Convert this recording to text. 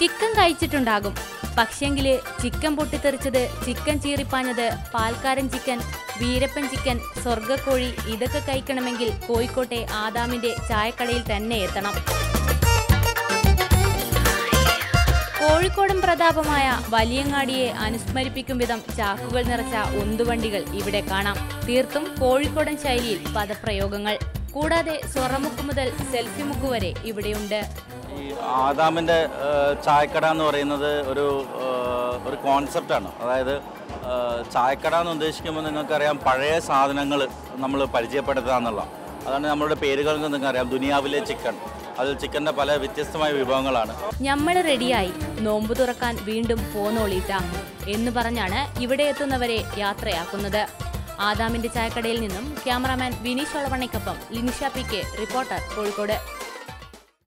Chicken കഴിച്ചിട്ടുണ്ടാകും. പക്ഷെങ്കിൽ chicken പൊട്ടിത്തെറിച്ചത്, chicken ചീറിപ്പാഞ്ഞത്, പാൽക്കാരൻ ചിക്കൻ, വീരപ്പൻ ചിക്കൻ, സ്വർഗ്ഗക്കോഴി ഇതൊക്കെ കഴിക്കണമെങ്കിൽ കോഴിക്കോട്ടെ ആദാമിൻ്റെ ചായക്കടയിൽ തന്നെ എത്തണം. കോഴിക്കോടൻ പ്രതാപമായ വലിയങ്ങാടിയെ അനുസ്മരിപ്പിക്കും വിധം ചാക്കുകൾ നിറച്ച ഉന്തുവണ്ടികൾ ഇവിടെ കാണാം. തീർത്തും കോഴിക്കോടൻ ശൈലിയിൽ പദപ്രയോഗങ്ങൾ. കൂടാതെ സ്വറമുക്ക് മുതൽ സെൽഫി മുക്ക് വരെ ഇവിടെയുണ്ട്. ഈ ആദാമിൻ്റെ ചായക്കട എന്ന് പറയുന്നത് ഒരു കോൺസെപ്റ്റാണ്. അതായത് ചായക്കട എന്ന് ഉദ്ദേശിക്കുമ്പോൾ നിങ്ങൾക്കറിയാം പഴയ സാധനങ്ങൾ നമ്മൾ പരിചയപ്പെടുത്തുക എന്നുള്ള, അതാണ് നമ്മളുടെ പേരുകൾക്ക് നിങ്ങൾക്കറിയാം. ദുനിയാവിലെ ചിക്കൻ, അതിൽ ചിക്കൻ്റെ പല വ്യത്യസ്തമായ വിഭവങ്ങളാണ്. നമ്മൾ റെഡിയായി, നോമ്പ് തുറക്കാൻ വീണ്ടും പോന്നോളീറ്റ എന്ന് പറഞ്ഞാണ് ഇവിടെ എത്തുന്നവരെ യാത്രയാക്കുന്നത്. ആദാമിൻ്റെ ചായക്കടയിൽ നിന്നും ക്യാമറാമാൻ വിനീഷ് ഒളവണിക്കൊപ്പം ലിനിഷ PK, റിപ്പോർട്ടർ കോഴിക്കോട്.